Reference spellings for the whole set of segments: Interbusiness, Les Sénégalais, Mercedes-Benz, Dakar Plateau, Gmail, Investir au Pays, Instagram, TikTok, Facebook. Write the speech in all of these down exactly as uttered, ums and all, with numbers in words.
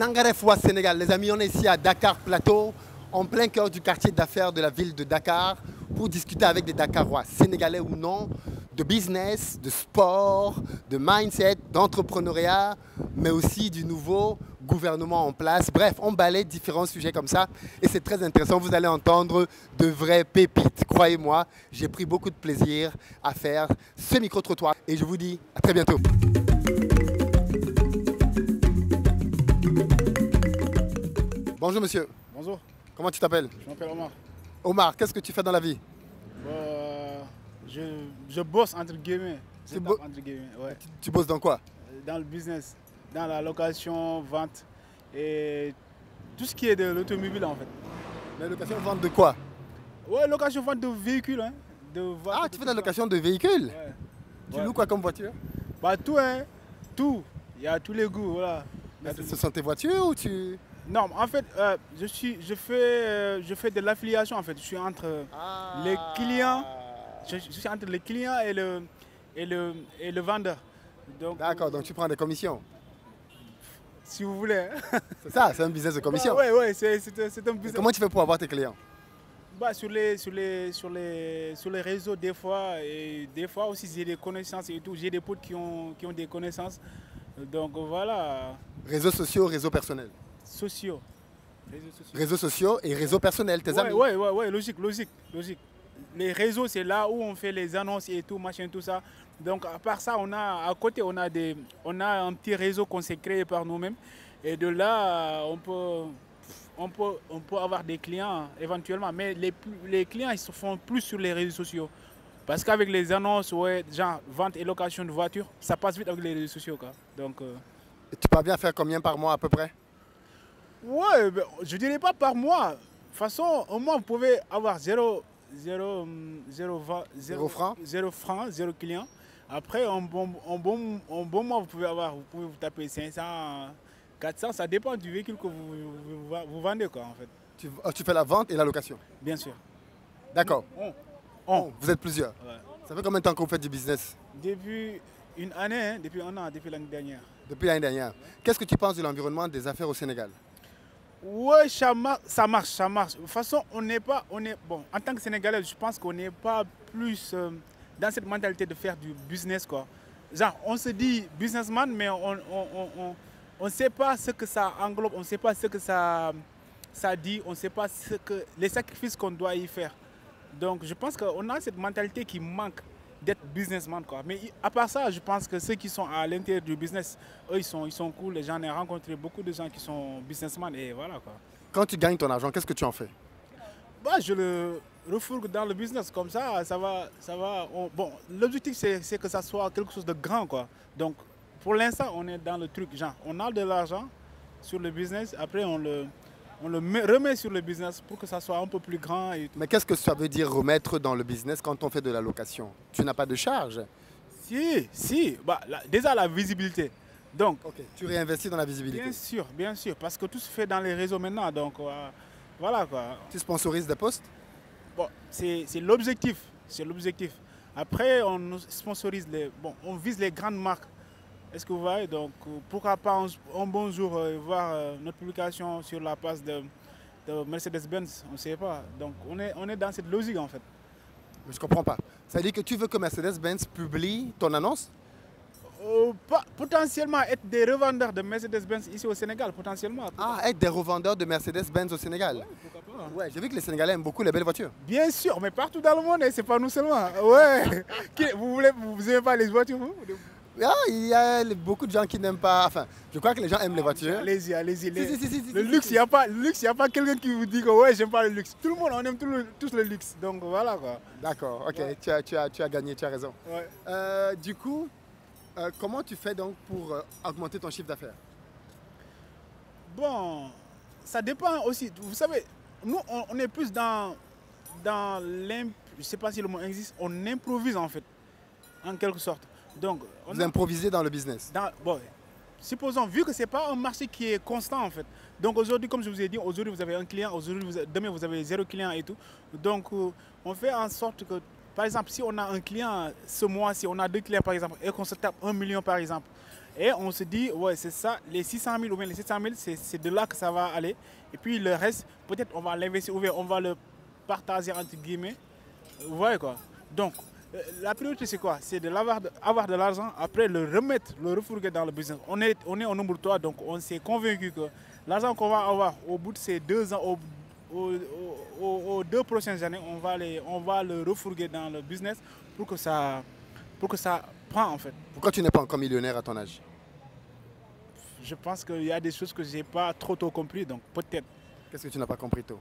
Nangaref wa Sénégal, les amis, on est ici à Dakar Plateau, en plein cœur du quartier d'affaires de la ville de Dakar, pour discuter avec des Dakarois, sénégalais ou non, de business, de sport, de mindset, d'entrepreneuriat, mais aussi du nouveau gouvernement en place. Bref, on balaye différents sujets comme ça et c'est très intéressant. Vous allez entendre de vraies pépites. Croyez-moi, j'ai pris beaucoup de plaisir à faire ce micro-trottoir et je vous dis à très bientôt. Bonjour monsieur. Bonjour. Comment tu t'appelles? Je m'appelle Omar. Omar, qu'est-ce que tu fais dans la vie? euh, je, je bosse entre guillemets. Je bo entre guillemets ouais. tu, tu bosses dans quoi? Dans le business, dans la location, vente et tout ce qui est de l'automobile en fait. La location, vente de quoi? Ouais, location, vente de véhicules. Hein, de ah, tu fais de la location de véhicules? Ouais. Tu ouais. loues quoi comme voiture? Bah tout, hein, tout. Il y a tous les goûts, voilà. Mais ce sont tes voitures ou tu... Non, en fait, euh, je, suis, je, fais, euh, je fais de l'affiliation en fait. Je suis entre ah. les clients, je, je suis entre les clients et le, et le, et le vendeur. D'accord, donc tu prends des commissions. Si vous voulez. C'est ça, c'est un business de commission. Oui, oui, c'est un business. Et comment tu fais pour avoir tes clients? Bah, sur, les, sur, les, sur, les, sur les réseaux des fois, et des fois aussi j'ai des connaissances et tout. J'ai des potes qui ont, qui ont des connaissances. Donc voilà. Réseaux sociaux, réseaux personnels. Sociaux. Réseaux sociaux. Réseaux sociaux et réseaux personnels, tes ouais, amis. Oui, oui, ouais, logique, logique, logique. Les réseaux, c'est là où on fait les annonces et tout, machin, tout ça. Donc, à part ça, on a, à côté, on a, des, on a un petit réseau qu'on s'est créé par nous-mêmes. Et de là, on peut, on, peut, on peut avoir des clients éventuellement. Mais les, les clients, ils se font plus sur les réseaux sociaux. Parce qu'avec les annonces, ouais, genre vente et location de voitures, ça passe vite avec les réseaux sociaux. Quoi. Donc, euh... tu peux bien faire combien par mois à peu près? Ouais, je dirais pas par mois. De toute façon, au moins, vous pouvez avoir zéro... Zéro, zéro, zéro, zéro francs, zéro franc, zéro client. Après, en bon, en bon, en bon mois, vous pouvez avoir, vous pouvez vous taper cinq cents, quatre cents, ça dépend du véhicule que vous, vous, vous, vous vendez quoi en fait. Tu, tu fais la vente et la location? Bien sûr. D'accord. On, on. On, vous êtes plusieurs. Ouais. Ça fait combien de temps que vous faites du business? Depuis une année, hein, depuis un an, depuis l'année dernière. Depuis l'année dernière. Qu'est-ce que tu penses de l'environnement des affaires au Sénégal? Oui, ça marche, ça marche, ça marche. De toute façon, on n'est pas, on est, bon, en tant que Sénégalais, je pense qu'on n'est pas plus euh, dans cette mentalité de faire du business, quoi. Genre, on se dit businessman, mais on ne on, on, on, on sait pas ce que ça englobe, on ne sait pas ce que ça, ça dit, on ne sait pas ce que, les sacrifices qu'on doit y faire. Donc, je pense qu'on a cette mentalité qui manque d'être businessman, quoi. Mais à part ça, je pense que ceux qui sont à l'intérieur du business, eux, ils sont, ils sont cool. J'en ai rencontré beaucoup de gens qui sont businessman et voilà, quoi. Quand tu gagnes ton argent, qu'est-ce que tu en fais? Bah, je le refourgue dans le business. Comme ça, ça va... Ça va on... Bon, l'objectif, c'est que ça soit quelque chose de grand, quoi. Donc, pour l'instant, on est dans le truc, genre, on a de l'argent sur le business, après, on le... On le met, remet sur le business pour que ça soit un peu plus grand. Et tout. Mais qu'est-ce que ça veut dire remettre dans le business quand on fait de la location? Tu n'as pas de charge? Si, si. Bah, la, déjà la visibilité. Donc, okay, tu réinvestis dans la visibilité? Bien sûr, bien sûr. Parce que tout se fait dans les réseaux maintenant. Donc, euh, voilà quoi. Tu sponsorises des postes? Bon, c'est l'objectif. C'est l'objectif. Après, on sponsorise les... Bon, on vise les grandes marques. Est-ce que vous voyez? Donc, pourquoi pas un bon jour euh, voir euh, notre publication sur la page de, de Mercedes-Benz? On ne sait pas. Donc, on est, on est dans cette logique, en fait. Je ne comprends pas. Ça veut dire que tu veux que Mercedes-Benz publie ton annonce? euh, pas, Potentiellement, être des revendeurs de Mercedes-Benz ici au Sénégal, potentiellement. Ah, être des revendeurs de Mercedes-Benz au Sénégal? Ouais, pourquoi pas. Ouais, j'ai vu que les Sénégalais aiment beaucoup les belles voitures. Bien sûr, mais partout dans le monde, et ce n'est pas nous seulement. Ouais. Vous voulez, vous n'aimez pas les voitures, vous? Ah, il y a beaucoup de gens qui n'aiment pas. Enfin, je crois que les gens aiment ah, les voitures. Allez-y, allez-y. Les... Si, si, si, si, le si, luxe, il si. n'y a pas, pas quelqu'un qui vous dit que ouais, j'aime pas le luxe. Tout le monde, on aime tout le, tous le luxe. Donc voilà quoi. D'accord, ok, ouais. tu, as, tu, as, tu as gagné, tu as raison. Ouais. Euh, du coup, euh, comment tu fais donc pour euh, augmenter ton chiffre d'affaires? Bon, ça dépend aussi. Vous savez, nous, on, on est plus dans, dans l'imp... Je sais pas si le mot existe. On improvise en fait, en quelque sorte. Donc, on vous improvisez dans le business? Dans, bon, supposons, vu que ce n'est pas un marché qui est constant en fait. Donc aujourd'hui, comme je vous ai dit, aujourd'hui vous avez un client, aujourd'hui vous, demain vous avez zéro client et tout. Donc euh, on fait en sorte que, par exemple, si on a un client ce mois, si on a deux clients par exemple, et qu'on se tape un million par exemple, Et on se dit, ouais, c'est ça, les six cent mille ou bien les sept cent mille, c'est de là que ça va aller. Et puis le reste, peut-être on va l'investir ou bien on va le partager entre guillemets. Vous voyez quoi? Donc, euh, la priorité c'est quoi? C'est de l'avoir, avoir de l'argent, après le remettre, le refourguer dans le business. On est, on est au nombre trois, donc on s'est convaincu que l'argent qu'on va avoir au bout de ces deux ans, au, au, au, aux deux prochaines années, on va, les, on va le refourguer dans le business pour que ça, pour que ça prend en fait. Pourquoi tu n'es pas encore millionnaire à ton âge? Je pense qu'il y a des choses que je n'ai pas trop tôt compris, donc peut-être. Qu'est-ce que tu n'as pas compris tôt?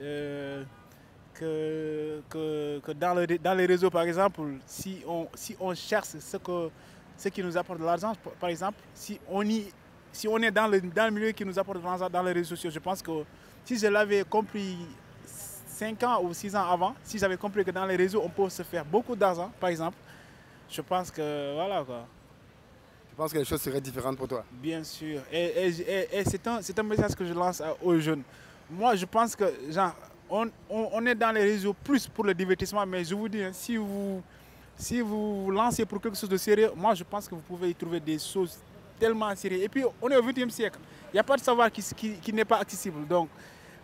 euh, Que, que, que dans, le, dans les réseaux, par exemple, si on, si on cherche ce, que, ce qui nous apporte de l'argent, par exemple, si on, y, si on est dans le, dans le milieu qui nous apporte de l'argent dans les réseaux sociaux, je pense que si je l'avais compris cinq ans ou six ans avant, si j'avais compris que dans les réseaux, on peut se faire beaucoup d'argent, par exemple, je pense que voilà quoi. Tu penses que les choses seraient différentes pour toi? Bien sûr. Et, et, et, et c'est un, c'est un message que je lance aux jeunes. Moi, je pense que, genre, On, on, on est dans les réseaux plus pour le divertissement, mais je vous dis, hein, si vous si vous, vous lancez pour quelque chose de sérieux, moi je pense que vous pouvez y trouver des choses tellement sérieuses. Et puis on est au vingtième siècle, il n'y a pas de savoir qui, qui, qui n'est pas accessible. Donc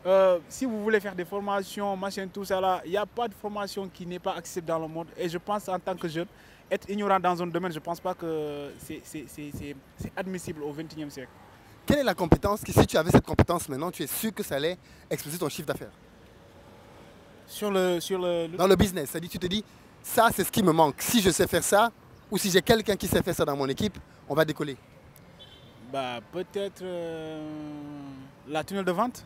euh, si vous voulez faire des formations, machin, tout ça là, il n'y a pas de formation qui n'est pas accessible dans le monde. Et je pense en tant que jeune, être ignorant dans un domaine, je ne pense pas que c'est admissible au vingt et unième siècle. Quelle est la compétence qui, si tu avais cette compétence maintenant, tu es sûr que ça allait exploser ton chiffre d'affaires? Sur le, sur le, le... Dans le business, c'est-à-dire tu te dis, ça c'est ce qui me manque. Si je sais faire ça, ou si j'ai quelqu'un qui sait faire ça dans mon équipe, on va décoller. Bah, peut-être euh, la tunnel de vente.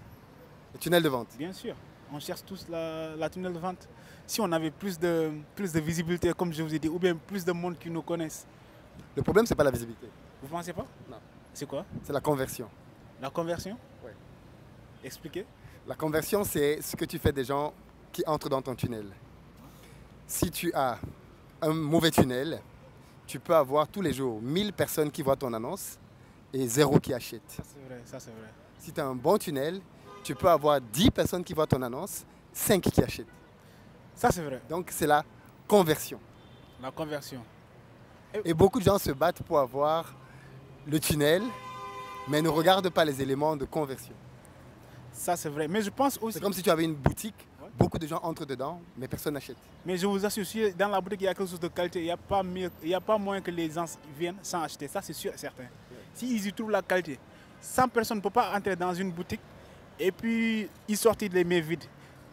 Le tunnel de vente. Bien sûr, on cherche tous la, la tunnel de vente. Si on avait plus de, plus de visibilité, comme je vous ai dit, ou bien plus de monde qui nous connaissent. Le problème, c'est pas la visibilité. Vous pensez pas? Non. C'est quoi? C'est la conversion. La conversion? Oui. Expliquez. La conversion, c'est ce que tu fais des gens qui entre dans ton tunnel. Si tu as un mauvais tunnel, tu peux avoir tous les jours mille personnes qui voient ton annonce et zéro qui achète. Ça c'est vrai, ça c'est vrai. Si tu as un bon tunnel, tu peux avoir dix personnes qui voient ton annonce, cinq qui achètent. Ça c'est vrai. Donc c'est la conversion. La conversion. Et beaucoup de gens se battent pour avoir le tunnel, mais ne regardent pas les éléments de conversion. Ça c'est vrai, mais je pense aussi... C'est comme si tu avais une boutique. Beaucoup de gens entrent dedans, mais personne n'achète. Mais je vous assure, dans la boutique, il y a quelque chose de qualité. Il n'y a pas mieux, il n'y a pas moyen que les gens viennent sans acheter. Ça, c'est sûr et certain. S'ils y trouvent la qualité, cent personnes ne peuvent pas entrer dans une boutique et puis ils sortent les mains vides.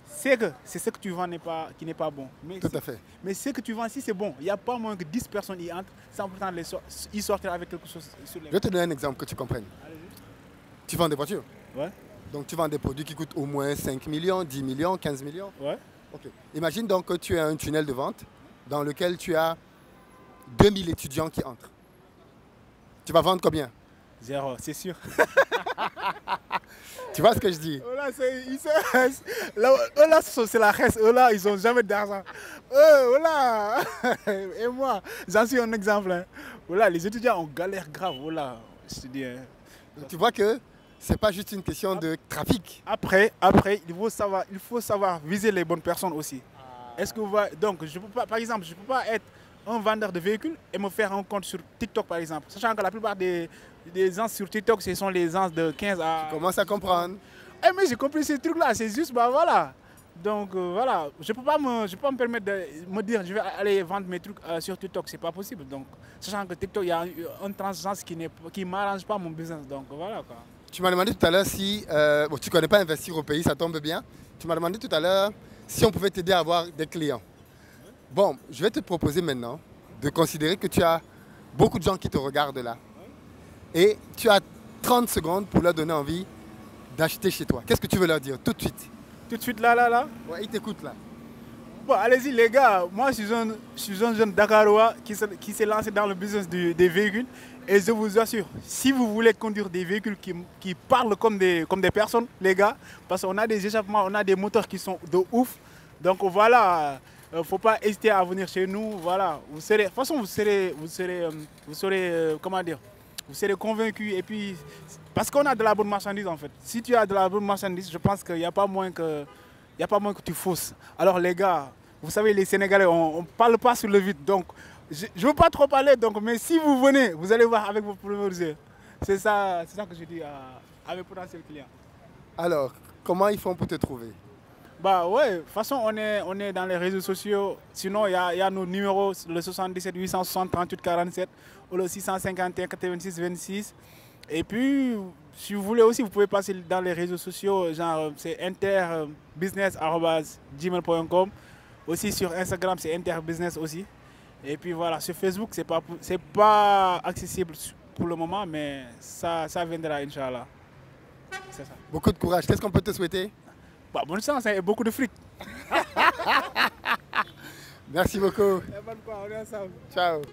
C'est que c'est ce que tu vends n'est pas, qui n'est pas bon. Mais tout à fait. Mais ce que tu vends, si c'est bon, il n'y a pas moyen que dix personnes y entrent sans pourtant les so y sortir avec quelque chose sur les mains. Je vais te donner un exemple que tu comprennes. Tu vends des voitures? Ouais. Donc tu vends des produits qui coûtent au moins cinq millions, dix millions, quinze millions. Ouais. Okay. Imagine donc que tu as un tunnel de vente dans lequel tu as deux mille étudiants qui entrent. Tu vas vendre combien? Zéro, c'est sûr. Tu vois ce que je dis? Là, c'est la reste. Eux là, ils n'ont jamais d'argent. Eux là, et moi, j'en suis un exemple. Hein. Là, les étudiants ont galère grave. Là, je te dis. Hein. Donc, tu vois que... C'est pas juste une question de trafic. Après, après il, faut savoir, il faut savoir viser les bonnes personnes aussi. Ah. Est-ce que vous voyez, donc, je peux pas, par exemple, je ne peux pas être un vendeur de véhicules et me faire un compte sur TikTok, par exemple. Sachant que la plupart des, des gens sur TikTok, ce sont les gens de quinze à... Je commence à comprendre. Eh mais j'ai compris ces trucs-là, c'est juste, bah voilà. Donc euh, voilà, je ne peux pas me, je peux pas me permettre de me dire, je vais aller vendre mes trucs euh, sur TikTok, ce n'est pas possible. Donc, sachant que TikTok, il y a une transgence qui ne m'arrange pas mon business. Donc voilà quoi. Tu m'as demandé tout à l'heure si... Euh, bon, tu ne connais pas Investir au Pays, ça tombe bien. Tu m'as demandé tout à l'heure si on pouvait t'aider à avoir des clients. Bon, je vais te proposer maintenant de considérer que tu as beaucoup de gens qui te regardent là. Et tu as trente secondes pour leur donner envie d'acheter chez toi. Qu'est-ce que tu veux leur dire tout de suite? Tout de suite là, là, là? Ouais, ils t'écoutent là. Bon, allez-y les gars. Moi, je suis un, je suis un jeune Dakarois qui s'est lancé dans le business du, des véhicules. Et je vous assure, si vous voulez conduire des véhicules qui, qui parlent comme des, comme des personnes, les gars, parce qu'on a des échappements, on a des moteurs qui sont de ouf. Donc voilà, il ne faut pas hésiter à venir chez nous. Voilà, vous serez, de toute façon, vous serez, vous serez, vous serez, comment dire, vous serez convaincus. Et puis, parce qu'on a de la bonne marchandise en fait. Si tu as de la bonne marchandise, je pense qu'il n'y a pas moins que, il n'y a pas moins que tu fausses. Alors les gars, vous savez, les Sénégalais, on ne parle pas sur le vide. Donc, je ne veux pas trop parler, donc, mais si vous venez, vous allez voir avec vos premiers yeux. C'est ça, ça que je dis euh, avec potentiel client. Alors, comment ils font pour te trouver? Bah ouais, de toute façon, on est, on est dans les réseaux sociaux. Sinon, il y a, y a nos numéros, le soixante-dix-sept huit cent soixante trente-huit quarante-sept ou le six cent cinquante et un quatre-vingt-six vingt-six. Et puis, si vous voulez aussi, vous pouvez passer dans les réseaux sociaux, genre c'est interbusiness arobase gmail point com. Aussi sur Instagram, c'est interbusiness aussi. Et puis voilà, sur Facebook, c'est pas, c'est pas accessible pour le moment, mais ça, ça viendra, Inch'Allah. C'est ça. Beaucoup de courage. Qu'est-ce qu'on peut te souhaiter? Bah, bonne chance et beaucoup de fric. Merci beaucoup. Et bonne fois, on est ensemble. Ciao.